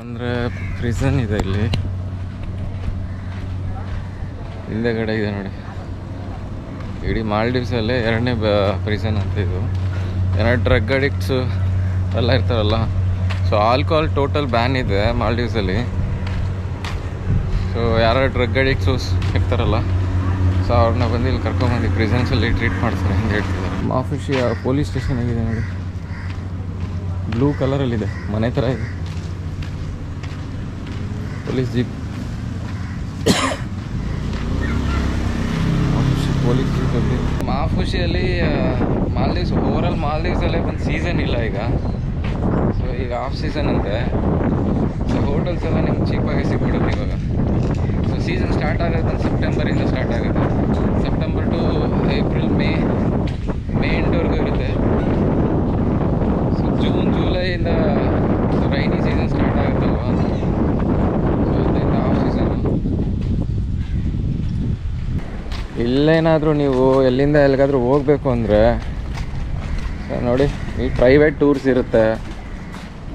There is prison here. This is Maldives. Prison. There are drug addicts. So alcohol total ban here in Maldives. So there are drug addicts. So they prison treat official police station. Blue color police jeep. Police jeep. Officially, Maldives overall Maldives is season illa. So it's off season ante. So hotels alla nim cheap age siguttu ivaga. So season start agutte September inda start agutte. September to April May end vargu irutte. So June July inda rainy season start agutte. ಇಲ್ಲೇನಾದರೂ ನೀವು ಎಲ್ಲಿಂದ ಎಲ್ಲಿಗಾದರೂ ಹೋಗಬೇಕು ಅಂದ್ರೆ ನೋಡಿ ಈ private tours ಇರುತ್ತೆ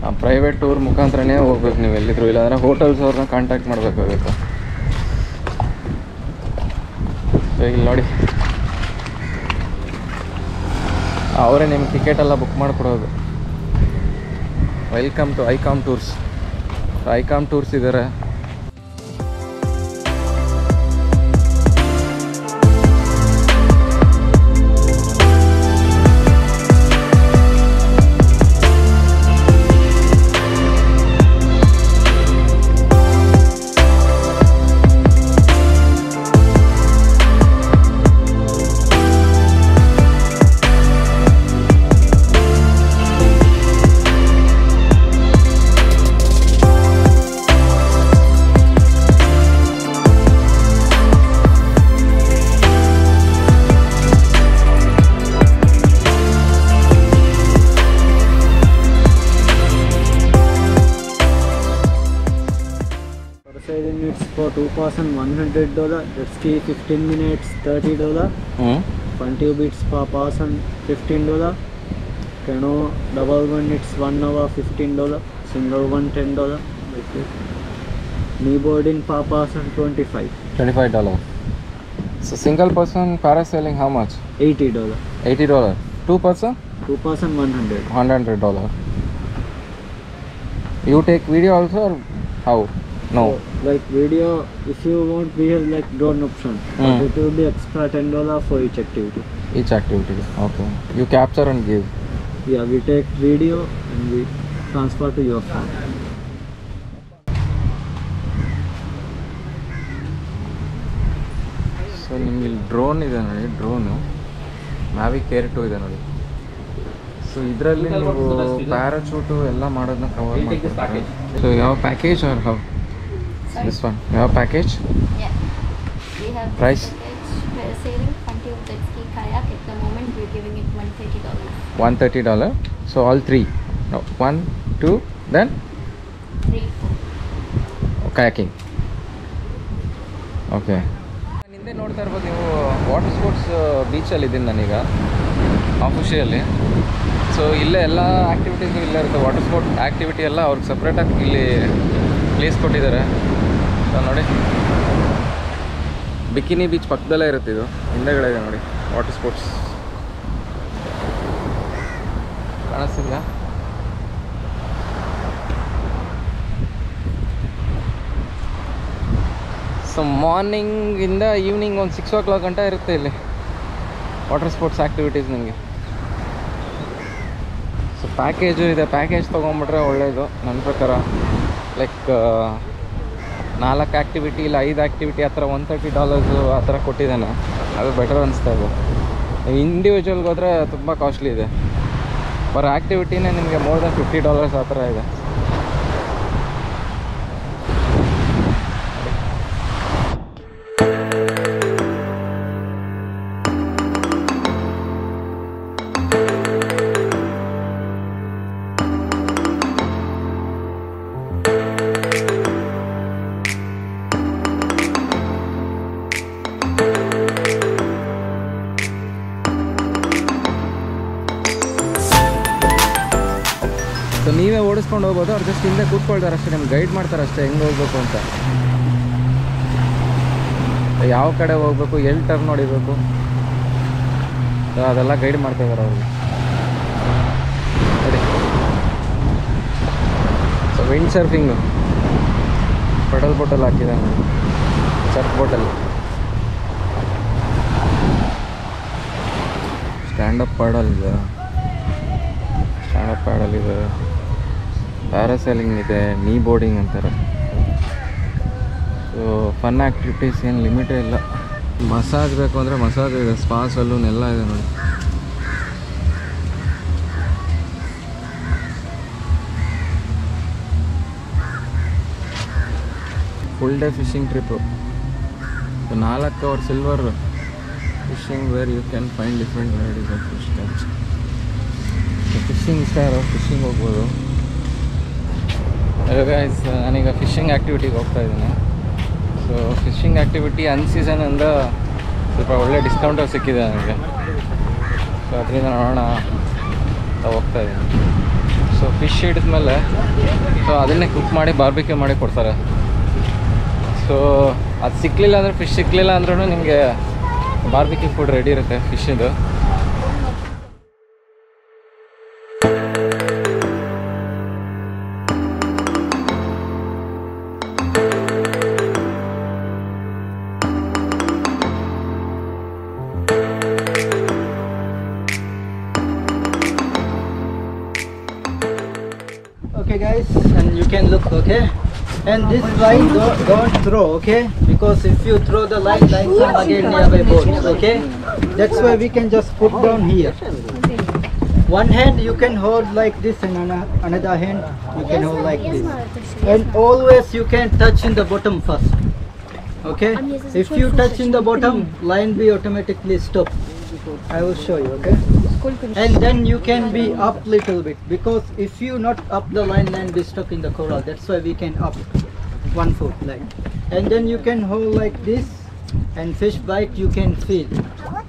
ಆ private tour ಮುಖಾಂತರನೇ ಹೋಗಬೇಕು ನೀವು ಎಲ್ಲಿದ್ರೂ ಇಲ್ಲ ಅಂದ್ರೆ ಹೋಟೆಲ್ಸ್ ಅವರನ್ನ ಕಾಂಟ್ಯಾಕ್ಟ್ ಮಾಡಬೇಕಾಗುತ್ತೆ ಇಲ್ಲಿ ನೋಡಿ ಅವರೇ ನಿಮ್ಮ ಟಿಕೆಟ್ ಎಲ್ಲ ಬುಕ್ ಮಾಡ್ಕೊಡೋದು welcome to Icom tours Icom tours ಇದ್ದಾರೆ for 2 person $100, jet ski 15 minutes $30, 20 beats per person $15, canoe double one it's 1 hour $15, single one $10, knee boarding per person $25. So single person parasailing how much? $80. 2 person? 2 person $100. You take video also or how? No. So, like video, if you want, we have like drone option. But it will be extra $10 for each activity. Each activity, okay. You capture and give. Yeah, we take video and we transfer to your phone. So, drone is a drone. Mavic Air 2 is a drone. So, idralli you parachute ella madodna cover madidare. So, you have a package or how? Sorry? This one. You have a package? Yeah. We have price. We are saving plenty of jet ski kayak. At the moment, we are giving it $130. $130. So all three. No, 1, 2, then 3, 4. Oh, kayaking. Okay. Ninde nodta irbodu neevu water sports beach alli idini naniga officially. So illa ella activities illa iruthe water sport activity ella avaru separate aagi illi place kottidare. Bikini beach ಪಕ್ಕದಲ್ಲೇ ಇರುತ್ತೆ ಇದು ಹಿಂದೆಗಡೆ ಇದೆ ನೋಡಿ water sports ಕಾಣಿಸ್ತಿದೆಯಾ so morning ಇಂದ evening ಒಂದು 6 o'clock ಗಂಟೆ ಇರುತ್ತೆ ಇಲ್ಲಿ ವಾಟರ್ ಸ್ಪೋರ್ಟ್ಸ್ ಆಕ್ಟಿವಿಟೀಸ್ ನಿಮಗೆ ಸೊ ಪ್ಯಾಕೇಜು ಇದೆ ಪ್ಯಾಕೇಜ್ ತೊಗೊಂಡ್ಬಿಟ್ರೆ ಒಳ್ಳೆಯದು ನನ್ನ ಪ್ರಕಾರ ಲೈಕ್ 4 activity ಇಲ್ಲ 5 activity ಆ ಥರ $130 ಆ ಥರ ಕೊಟ್ಟಿದ್ದಾನೆ ಅದು ಬೆಟರ್ ಅನಿಸ್ತಾ ಇದೆ ಇಂಡಿವಿಜುವಲ್ಗೆ ಹೋದರೆ ತುಂಬ ಕಾಸ್ಟ್ಲಿ ಇದೆ ಪರ್ ಆ್ಯಕ್ಟಿವಿಟಿನೇ ನಿಮಗೆ more than $50 ಆ ಥರ ಇದೆ ನೋಡ್ಕೊಂಡು ಹೋಗೋದು, ಅವ್ರು ಜಸ್ಟ್ ಹಿಂದೆ ಕೂತ್ಕೊಳ್ತಾರೆ ಅಷ್ಟೇ, ನಿಮ್ಗೆ ಗೈಡ್ ಮಾಡ್ತಾರೆ ಅಷ್ಟೇ ಹೆಂಗೆ ಹೋಗ್ಬೇಕು ಅಂತ, ಯಾವ ಕಡೆ ಹೋಗ್ಬೇಕು, ಎಲ್ಲಿ ಟರ್ನ್ ನೋಡಿಬೇಕು ಅದೆಲ್ಲ ಗೈಡ್ ಮಾಡ್ತಾ ಇದ್ದಾರೆ ಅವ್ರಿಗೆ. ಸೊ ವಿಂಡ್ ಸರ್ಫಿಂಗು ಪೆಡಲ್ ಬೋಟಲ್ಲಿ ಹಾಕಿದ್ದಾನೆ, ಸರ್ಫ್ ಬೋಟಲ್ಲಿ ಸ್ಟ್ಯಾಂಡಪ್ ಪ್ಯಾಡಲ್ ಇದೆ, ಸ್ಟ್ಯಾಂಡಪ್ ಪ್ಯಾಡಲ್ ಇದೆ, ಪ್ಯಾರಾಸೆಲಿಂಗ್ ಇದೆ, ನೀ ಬೋರ್ಡಿಂಗ್ ಅಂತಾರೆ. ಸೊ ಫನ್ ಆ್ಯಕ್ಟಿವಿಟೀಸ್ ಏನು ಲಿಮಿಟೇ ಇಲ್ಲ. ಮಸಾಜ್ ಬೇಕು ಅಂದರೆ ಮಸಾಜ್ ಇದೆ, ಸ್ಪಾ ಸಲೂನ್ ಎಲ್ಲ ಇದೆ ನೋಡಿ. Full day fishing trip, 4 hour silver fishing where you can find different varieties of fish catch. Fishing ಇಷ್ಟ ಇರೋ ಫಿಶಿಂಗ್ ಹೋಗ್ಬೋದು. ಹಲೋ ಗೈಸ್, ನಾನೀಗ ಫಿಶಿಂಗ್ ಆ್ಯಕ್ಟಿವಿಟಿಗೆ ಹೋಗ್ತಾ ಇದ್ದೀನಿ. ಸೊ ಫಿಶಿಂಗ್ ಆ್ಯಕ್ಟಿವಿಟಿ ಅನ್ಸೀಸನಿಂದ ಸ್ವಲ್ಪ ಒಳ್ಳೆ ಡಿಸ್ಕೌಂಟು ಸಿಕ್ಕಿದೆ ನನಗೆ, ಸೊ ಅದರಿಂದ ನೋಡೋಣ ಅಂತ ಹೋಗ್ತಾ ಇದ್ದೀನಿ. ಸೊ ಫಿಶ್ ಹಿಡಿದ್ಮೇಲೆ ಸೊ ಅದನ್ನೇ ಕುಕ್ ಮಾಡಿ ಬಾರ್ಬಿಕ್ಯೂ ಮಾಡಿ ಕೊಡ್ತಾರೆ. ಸೊ ಅದು ಸಿಕ್ಕಲಿಲ್ಲ ಅಂದರೆ, ಫಿಶ್ ಸಿಕ್ಕಲಿಲ್ಲ ಅಂದ್ರೂ ನಿಮಗೆ ಬಾರ್ಬಿಕ್ಯೂ ಫುಡ್ ರೆಡಿ ಇರುತ್ತೆ ಫಿಶ್ಶಿಂದು. Okay guys, and you can look, okay, and this line don't throw, okay, because if you throw the line come again nearby boat, okay. That's why we can just put down here. One hand you can hold like this and another hand you can hold like this, and always you can touch in the bottom first, okay. If you touch in the bottom, line will automatically stop. I will show you, okay. And then you can be up little bit, because if you not up the line, then be stuck in the coral. That's why we can up 1 foot like, and then you can hold like this, and fish bite you can feel,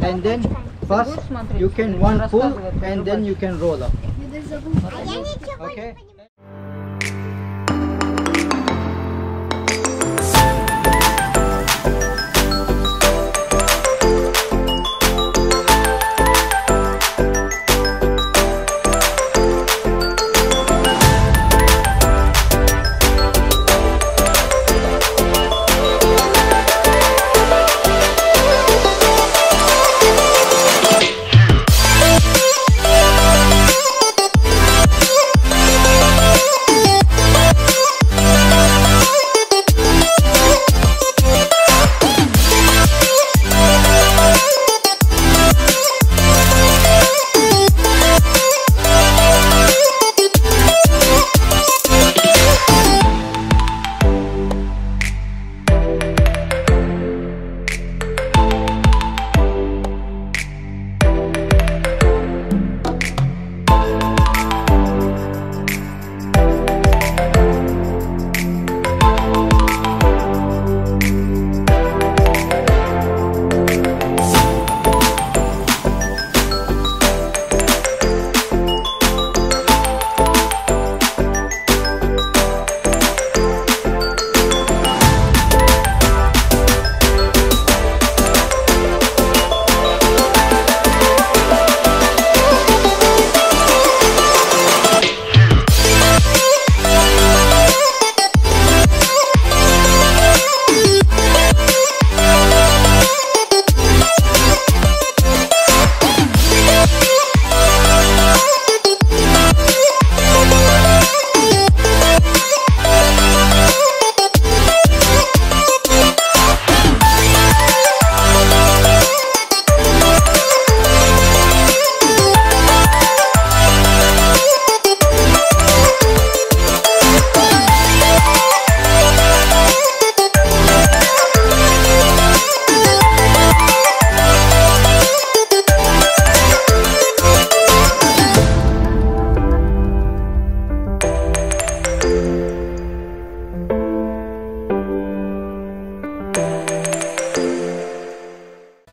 and then first you can one pull and then you can roll up, okay.